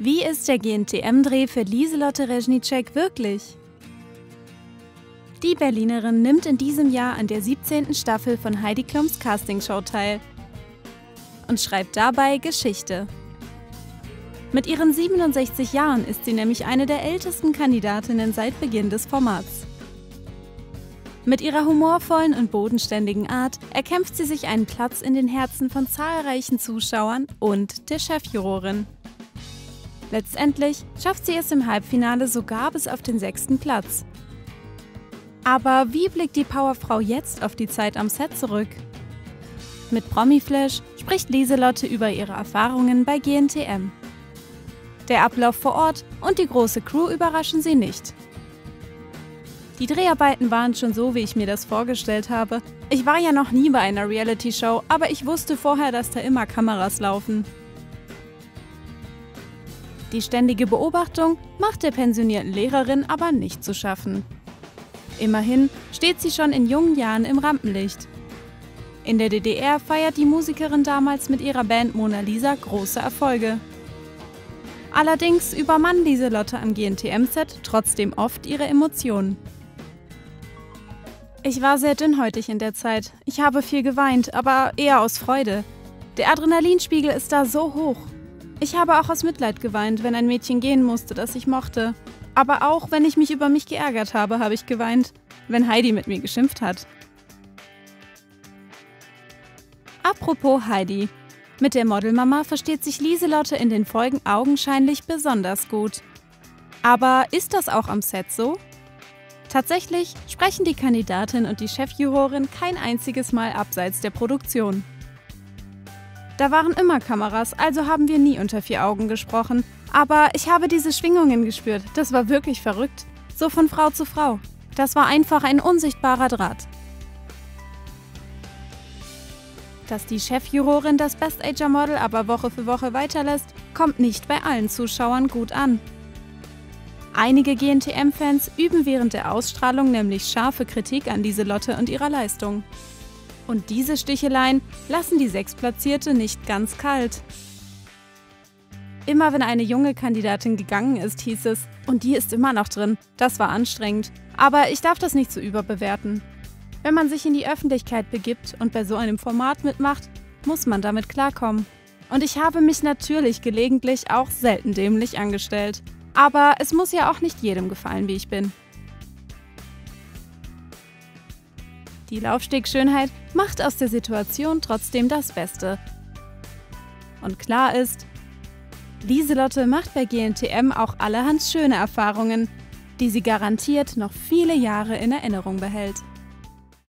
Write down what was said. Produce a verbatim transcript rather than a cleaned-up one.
Wie ist der G N T M-Dreh für Lieselotte Reznicek wirklich? Die Berlinerin nimmt in diesem Jahr an der siebzehnten Staffel von Heidi Klums Castingshow teil und schreibt dabei Geschichte. Mit ihren siebenundsechzig Jahren ist sie nämlich eine der ältesten Kandidatinnen seit Beginn des Formats. Mit ihrer humorvollen und bodenständigen Art erkämpft sie sich einen Platz in den Herzen von zahlreichen Zuschauern und der Chefjurorin. Letztendlich schafft sie es im Halbfinale sogar bis auf den sechsten Platz. Aber wie blickt die Powerfrau jetzt auf die Zeit am Set zurück? Mit Promiflash spricht Lieselotte über ihre Erfahrungen bei G N T M. Der Ablauf vor Ort und die große Crew überraschen sie nicht. Die Dreharbeiten waren schon so, wie ich mir das vorgestellt habe. Ich war ja noch nie bei einer Reality-Show, aber ich wusste vorher, dass da immer Kameras laufen. Die ständige Beobachtung macht der pensionierten Lehrerin aber nicht zu schaffen. Immerhin steht sie schon in jungen Jahren im Rampenlicht. In der D D R feiert die Musikerin damals mit ihrer Band Mona Lisa große Erfolge. Allerdings übermannt Lieselotte am G N T M-Set trotzdem oft ihre Emotionen. Ich war sehr dünnhäutig in der Zeit. Ich habe viel geweint, aber eher aus Freude. Der Adrenalinspiegel ist da so hoch. Ich habe auch aus Mitleid geweint, wenn ein Mädchen gehen musste, das ich mochte. Aber auch, wenn ich mich über mich geärgert habe, habe ich geweint, wenn Heidi mit mir geschimpft hat. Apropos Heidi. Mit der Modelmama versteht sich Lieselotte in den Folgen augenscheinlich besonders gut. Aber ist das auch am Set so? Tatsächlich sprechen die Kandidatin und die Chefjurorin kein einziges Mal abseits der Produktion. Da waren immer Kameras, also haben wir nie unter vier Augen gesprochen. Aber ich habe diese Schwingungen gespürt, das war wirklich verrückt. So von Frau zu Frau. Das war einfach ein unsichtbarer Draht. Dass die Chefjurorin das Best-Ager-Model aber Woche für Woche weiterlässt, kommt nicht bei allen Zuschauern gut an. Einige G N T M-Fans üben während der Ausstrahlung nämlich scharfe Kritik an Lieselotte und ihrer Leistung. Und diese Sticheleien lassen die Sechstplatzierte nicht ganz kalt. Immer wenn eine junge Kandidatin gegangen ist, hieß es, und die ist immer noch drin, das war anstrengend. Aber ich darf das nicht so überbewerten. Wenn man sich in die Öffentlichkeit begibt und bei so einem Format mitmacht, muss man damit klarkommen. Und ich habe mich natürlich gelegentlich auch selten dämlich angestellt. Aber es muss ja auch nicht jedem gefallen, wie ich bin. Die Laufstegschönheit macht aus der Situation trotzdem das Beste. Und klar ist, Lieselotte macht bei G N T M auch allerhand schöne Erfahrungen, die sie garantiert noch viele Jahre in Erinnerung behält.